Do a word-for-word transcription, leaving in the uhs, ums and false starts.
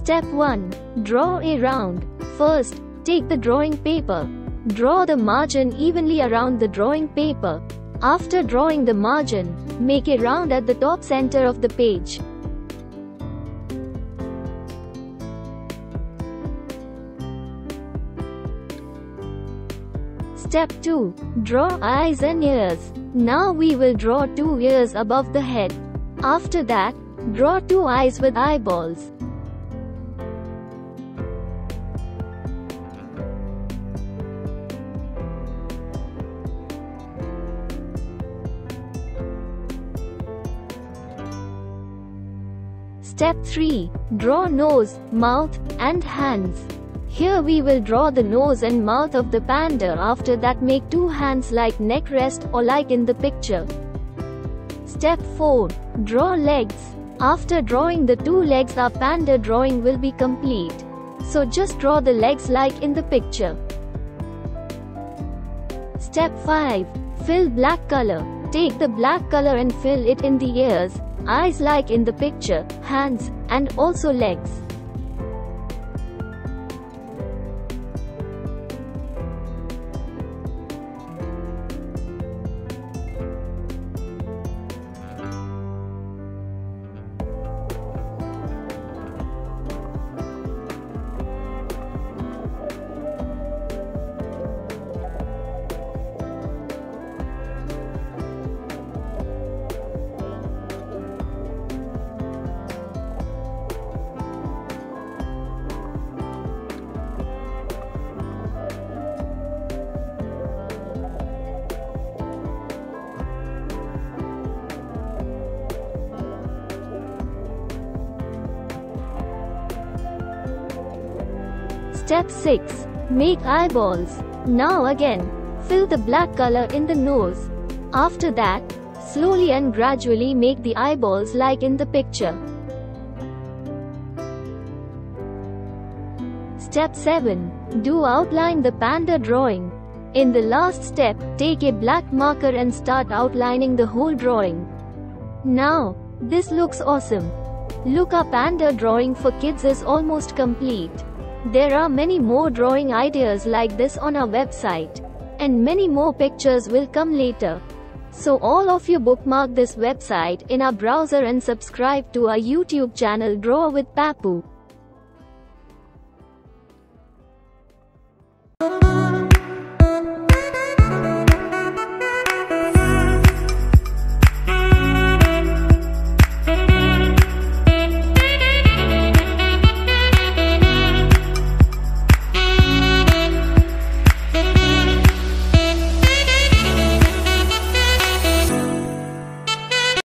Step one. Draw a round. First, take the drawing paper. Draw the margin evenly around the drawing paper. After drawing the margin, make a round at the top center of the page. Step two. Draw eyes and ears. Now we will draw two ears above the head. After that, draw two eyes with eyeballs. Step three. Draw nose, mouth, and hands. Here we will draw the nose and mouth of the panda. After that, make two hands like neck rest or like in the picture. Step four. Draw legs. After drawing the two legs, our panda drawing will be complete. So just draw the legs like in the picture. Step five. Fill black color. Take the black color and fill it in the ears, eyes like in the picture, hands, and also legs. Step six. Make eyeballs. Now again, fill the black color in the nose. After that, slowly and gradually make the eyeballs like in the picture. Step seven. Do outline the panda drawing. In the last step, take a black marker and start outlining the whole drawing. Now, this looks awesome. Look, our panda drawing for kids is almost complete. There are many more drawing ideas like this on our website, and many more pictures will come later. So all of you bookmark this website in our browser and subscribe to our YouTube channel Draw with Pappu.